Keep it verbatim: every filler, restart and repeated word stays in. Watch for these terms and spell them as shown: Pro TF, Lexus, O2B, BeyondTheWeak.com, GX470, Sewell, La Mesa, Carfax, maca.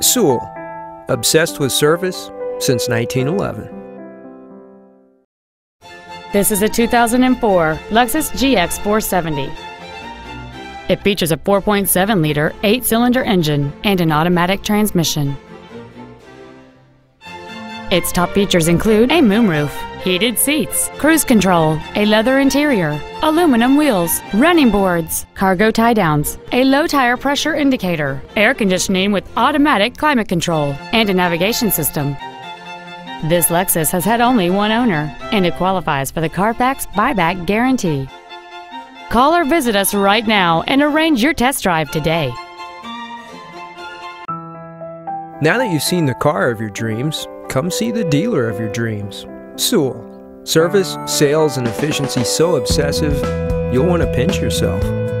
Sewell, obsessed with service since nineteen eleven. This is a two thousand four Lexus G X four seventy. It features a four point seven liter eight-cylinder engine and an automatic transmission. Its top features include a moonroof, heated seats, cruise control, a leather interior, aluminum wheels, running boards, cargo tie-downs, a low tire pressure indicator, air conditioning with automatic climate control, and a navigation system. This Lexus has had only one owner, and it qualifies for the Carfax buyback guarantee. Call or visit us right now and arrange your test drive today. Now that you've seen the car of your dreams, come see the dealer of your dreams. Sewell. Service, sales, and efficiency so obsessive, you'll want to pinch yourself.